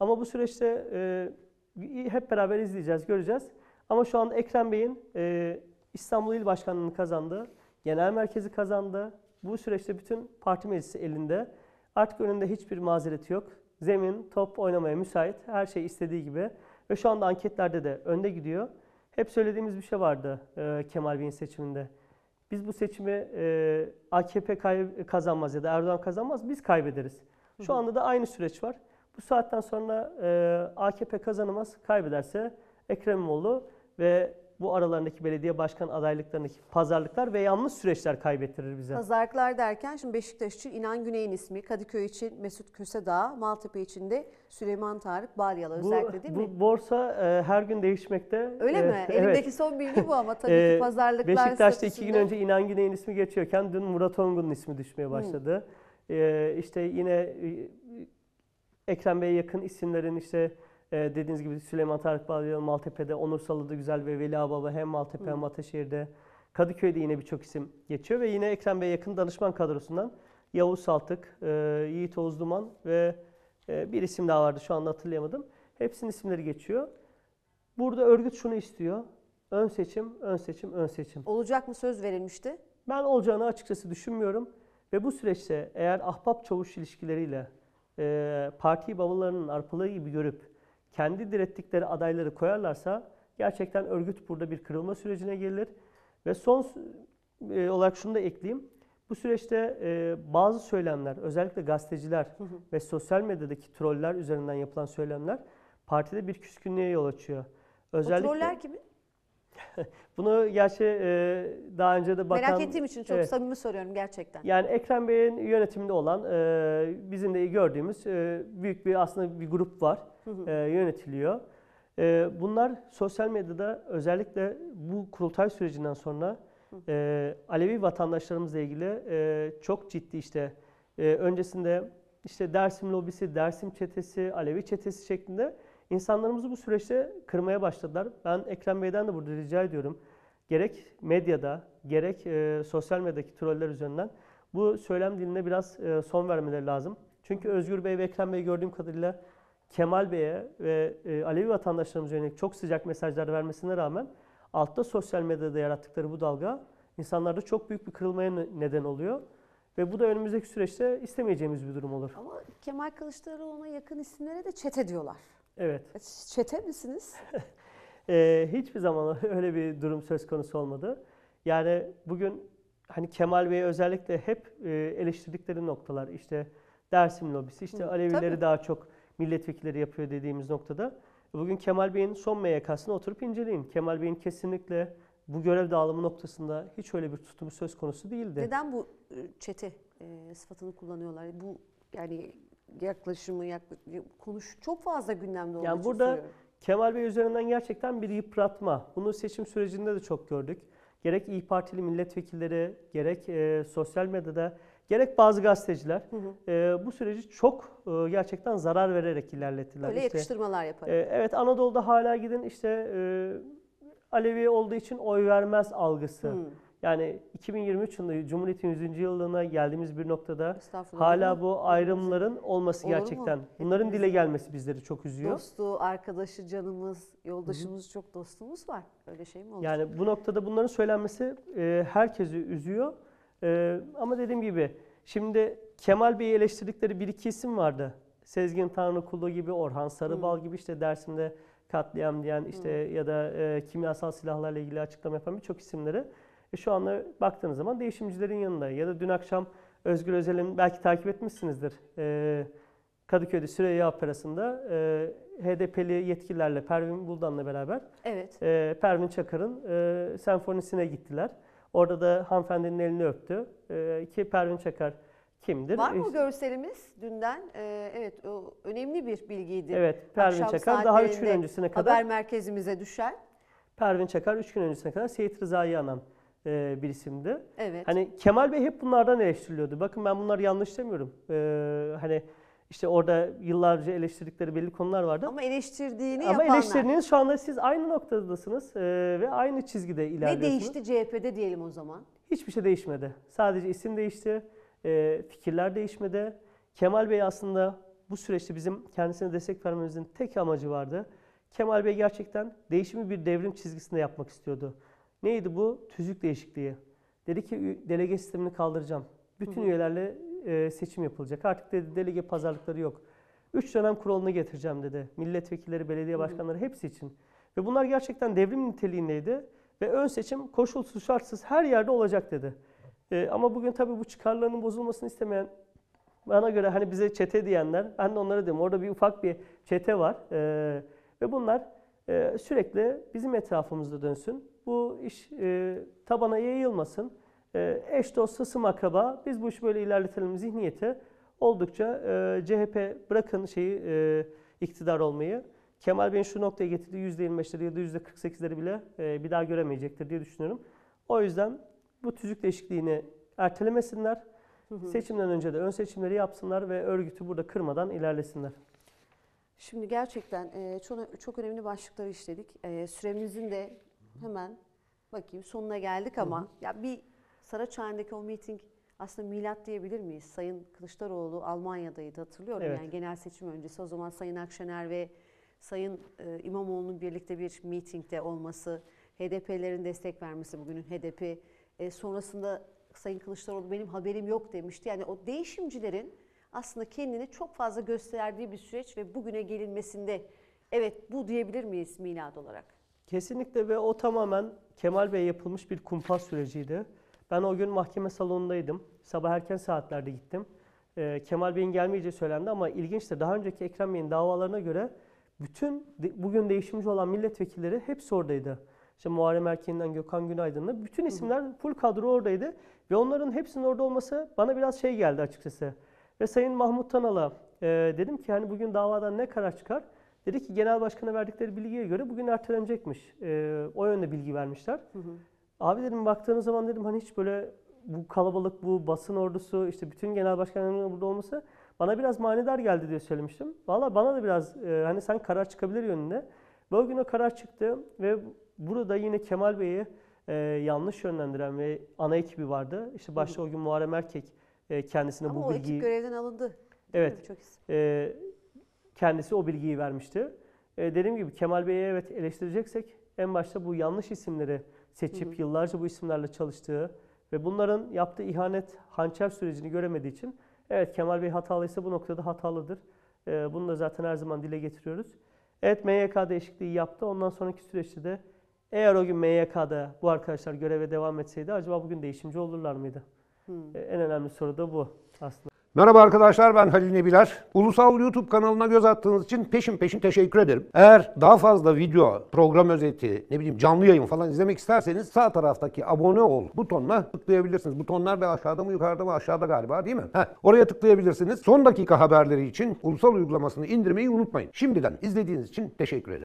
Ama bu süreçte e, hep beraber izleyeceğiz, göreceğiz. Ama şu anda Ekrem Bey'in e, İstanbul İl Başkanlığı'nı kazandı, genel merkezi kazandı. Bu süreçte bütün parti meclisi elinde. Artık önünde hiçbir mazereti yok. Zemin, top oynamaya müsait. Her şey istediği gibi. Ve şu anda anketlerde de önde gidiyor. Hep söylediğimiz bir şey vardı e, Kemal Bey'in seçiminde. Biz bu seçimi e, A K P kazanmaz ya da Erdoğan kazanmaz, biz kaybederiz. Şu hı hı. anda da aynı süreç var. Bu saatten sonra e, A K P kazanamaz, kaybederse Ekrem İmamoğlu ve bu aralarındaki belediye başkan adaylıklarındaki pazarlıklar ve yanlış süreçler kaybettirir bize. Pazarlıklar derken şimdi Beşiktaş için İnan Güney'in ismi, Kadıköy için Mesut Kösedağ, Maltepe için de Süleyman Tarık Balyalı özellikle değil bu, mi? Bu borsa e, her gün değişmekte. Öyle e, mi? Evet. Elimdeki son bilgi bu ama tabii e, ki pazarlıklar Beşiktaş'ta statüsünde... iki gün önce İnan Güney'in ismi geçiyorken dün Murat Ongun'un ismi düşmeye başladı. Hmm. E, işte yine e, Ekrem Bey'e yakın isimlerin işte Ee, dediğiniz gibi Süleyman Tarık Balyalı Maltepe'de, Onursal Adıgüzel ve Veli Ağbaba hem Maltepe hem Ataşehir'de, Kadıköy'de yine birçok isim geçiyor ve yine Ekrem Bey'e yakın danışman kadrosundan Yavuz Saltık, e, Yiğit Oğuz Duman ve e, bir isim daha vardı şu anda hatırlayamadım. Hepsinin isimleri geçiyor. Burada örgüt şunu istiyor, ön seçim, ön seçim, ön seçim. Olacak mı söz verilmişti? Ben olacağını açıkçası düşünmüyorum ve bu süreçte eğer ahbap çavuş ilişkileriyle e, parti babalarının arpalığı gibi görüp kendi direttikleri adayları koyarlarsa gerçekten örgüt burada bir kırılma sürecine gelir. Ve son e, olarak şunu da ekleyeyim. Bu süreçte e, bazı söylemler, özellikle gazeteciler hı hı. ve sosyal medyadaki troller üzerinden yapılan söylemler partide bir küskünlüğe yol açıyor. Özellikle, o troller kimin? Bunu gerçi e, daha önce de bakan... Merak ettiğim için çok evet, samimi soruyorum gerçekten. Yani Ekrem Bey'in yönetiminde olan, e, bizim de gördüğümüz e, büyük bir aslında bir grup var. Hı hı. E, yönetiliyor. E, bunlar sosyal medyada özellikle bu kurultay sürecinden sonra hı hı. E, Alevi vatandaşlarımızla ilgili e, çok ciddi işte e, öncesinde işte Dersim lobisi, Dersim çetesi, Alevi çetesi şeklinde insanlarımızı bu süreçte kırmaya başladılar. Ben Ekrem Bey'den de burada rica ediyorum. Gerek medyada, gerek e, sosyal medyadaki troller üzerinden bu söylem diline biraz e, son vermeleri lazım. Çünkü Özgür Bey ve Ekrem Bey gördüğüm kadarıyla Kemal Bey'e ve e, Alevi vatandaşlarımıza yönelik çok sıcak mesajlar vermesine rağmen altta sosyal medyada yarattıkları bu dalga insanlarda çok büyük bir kırılmaya neden oluyor. Ve bu da önümüzdeki süreçte istemeyeceğimiz bir durum olur. Ama Kemal Kılıçdaroğlu'na yakın isimlere de çete diyorlar. Evet. Çete misiniz? e, hiçbir zaman öyle bir durum söz konusu olmadı. Yani bugün hani Kemal Bey'e özellikle hep e, eleştirdikleri noktalar işte Dersim lobisi, işte Hı, Alevileri tabii. daha çok... milletvekilleri yapıyor dediğimiz noktada. Bugün Kemal Bey'in son M Y K'sına oturup inceleyin. Kemal Bey'in kesinlikle bu görev dağılımı noktasında hiç öyle bir tutumu söz konusu değildi. Neden bu çete e, sıfatını kullanıyorlar? Bu yani yaklaşımı, yaklaşımı konuş çok fazla gündemde olduğu yani için burada soruyorum. Kemal Bey üzerinden gerçekten bir yıpratma. Bunu seçim sürecinde de çok gördük. Gerek İYİ Partili milletvekilleri, gerek e, sosyal medyada, gerek bazı gazeteciler hı hı. E, bu süreci çok e, gerçekten zarar vererek ilerlettiler. Öyle işte, yakıştırmalar yaparak. E, evet, Anadolu'da hala gidin işte e, Alevi olduğu için oy vermez algısı. Hı. Yani iki bin yirmi üç yılında Cumhuriyet'in yüzüncü yılına geldiğimiz bir noktada hala bu ayrımların olması olur gerçekten. Mu? Bunların hepimiz dile gelmesi bizleri çok üzüyor. Dostu, arkadaşı, canımız, yoldaşımız, Hı-hı. çok dostumuz var. Öyle şey mi olur? Yani bu noktada bunların söylenmesi e, herkesi üzüyor. E, ama dediğim gibi şimdi Kemal Bey'i eleştirdikleri bir iki isim vardı. Sezgin Tanrıkulu gibi, Orhan Sarıbal Hı. gibi, işte Dersim'de katliam diyen, işte Hı. ya da e, kimyasal silahlarla ilgili açıklama yapan birçok isimleri. E şu anda baktığınız zaman değişimcilerin yanında ya da dün akşam Özgür Özel'in belki takip etmişsinizdir. E, Kadıköy'de Süreyya Operası'nda e, H D P'li yetkililerle Pervin Buldan'la beraber evet. e, Pervin Çakır'ın e, senfonisine gittiler. Orada da hanımefendinin elini öptü e, ki Pervin Çakır kimdir? Var mı görselimiz dünden? Ee, evet, o önemli bir bilgiydi. Evet, Pervin Çakar daha üç gün öncesine kadar haber merkezimize düşen. Pervin Çakar üç gün öncesine kadar Seyit Rıza'yı anan e, bir isimdi. Evet. Hani Kemal Bey hep bunlardan eleştiriliyordu. Bakın ben bunları yanlış demiyorum. Ee, hani işte orada yıllarca eleştirdikleri belli konular vardı. Ama eleştirdiğini Ama yapanlar. Ama eleştirdiğiniz şu anda siz aynı noktadasınız e, ve aynı çizgide ilerliyorsunuz. Ne değişti C H P'de diyelim o zaman? Hiçbir şey değişmedi. Sadece isim değişti. E, fikirler değişmedi. Kemal Bey aslında bu süreçte bizim kendisine destek vermemizin tek amacı vardı. Kemal Bey gerçekten değişimi bir devrim çizgisinde yapmak istiyordu. Neydi bu? Tüzük değişikliği. Dedi ki delege sistemini kaldıracağım. Bütün Hı-hı. üyelerle e, seçim yapılacak. Artık dedi delege pazarlıkları yok. Üç dönem kurulunu getireceğim dedi. Milletvekilleri, belediye başkanları Hı-hı. hepsi için. Ve bunlar gerçekten devrim niteliğindeydi. Ve ön seçim koşulsuz şartsız her yerde olacak dedi. Ee, ama bugün tabii bu çıkarlarının bozulmasını istemeyen, bana göre hani bize çete diyenler, ben de onlara diyorum, orada bir ufak bir çete var. Ee, ve bunlar e, sürekli bizim etrafımızda dönsün. Bu iş e, tabana yayılmasın. E, eş dost, hısım, akraba, biz bu işi böyle ilerletelim zihniyeti oldukça e, C H P bırakın şeyi e, iktidar olmayı. Kemal Bey'in şu noktaya getirdiği yüzde yirmi beşleri ya da yüzde kırk sekizleri bile e, bir daha göremeyecektir diye düşünüyorum. O yüzden bu tüzük değişikliğini ertelemesinler, hı hı. seçimden önce de ön seçimleri yapsınlar ve örgütü burada kırmadan ilerlesinler. Şimdi gerçekten çok önemli başlıkları işledik. Süremizin de hemen bakayım sonuna geldik ama hı hı. ya bir Saraçhane'deki o miting aslında milat diyebilir miyiz? Sayın Kılıçdaroğlu Almanya'daydı, hatırlıyorum. Evet. Yani genel seçim öncesi o zaman Sayın Akşener ve Sayın İmamoğlu'nun birlikte bir mitingde olması, H D P'lerin destek vermesi, bugünün H D P E sonrasında Sayın Kılıçdaroğlu benim haberim yok demişti. Yani o değişimcilerin aslında kendini çok fazla gösterdiği bir süreç ve bugüne gelinmesinde evet bu diyebilir miyiz milat olarak? Kesinlikle ve o tamamen Kemal Bey'e yapılmış bir kumpas süreciydi. Ben o gün mahkeme salonundaydım. Sabah erken saatlerde gittim. E, Kemal Bey'in gelmeyeceği söylendi ama ilginçtir. Daha önceki Ekrem Bey'in davalarına göre bütün de, bugün değişimci olan milletvekilleri hepsi oradaydı. İşte Muharrem Erkek'inden Gökhan Günaydın'la bütün isimler full kadro oradaydı. Ve onların hepsinin orada olması bana biraz şey geldi açıkçası. Ve Sayın Mahmut Tanal'a e, dedim ki hani bugün davadan ne karar çıkar? Dedi ki genel başkana verdikleri bilgiye göre bugün ertelenecekmiş. E, o yönde bilgi vermişler. Hı hı. Abi dedim baktığınız zaman dedim hani hiç böyle bu kalabalık, bu basın ordusu, işte bütün genel başkanların burada olması bana biraz manidar geldi diye söylemiştim. Valla bana da biraz e, hani sen karar çıkabilir yönünde. Ve o gün o karar çıktı ve burada yine Kemal Bey'i e, yanlış yönlendiren ve ana ekibi vardı. İşte başta o gün Muharrem Erkek e, kendisine ama bu bilgiyi... Ama o ekip görevden alındı. Evet. Çok e, kendisi o bilgiyi vermişti. E, dediğim gibi Kemal Bey'i evet eleştireceksek en başta bu yanlış isimleri seçip Hı-hı. yıllarca bu isimlerle çalıştığı ve bunların yaptığı ihanet hançer sürecini göremediği için evet Kemal Bey hatalıysa bu noktada hatalıdır. E, bunu da zaten her zaman dile getiriyoruz. Evet M Y K değişikliği yaptı. Ondan sonraki süreçte de eğer o gün M Y K'da bu arkadaşlar göreve devam etseydi acaba bugün değişimci olurlar mıydı? Hmm. En önemli soru da bu aslında. Merhaba arkadaşlar, ben Halil Nebiler. Ulusal YouTube kanalına göz attığınız için peşin peşin teşekkür ederim. Eğer daha fazla video, program özeti, ne bileyim canlı yayın falan izlemek isterseniz sağ taraftaki abone ol butonuna tıklayabilirsiniz. Butonlar da aşağıda mı yukarıda mı, aşağıda galiba değil mi? Heh, oraya tıklayabilirsiniz. Son dakika haberleri için ulusal uygulamasını indirmeyi unutmayın. Şimdiden izlediğiniz için teşekkür ederim.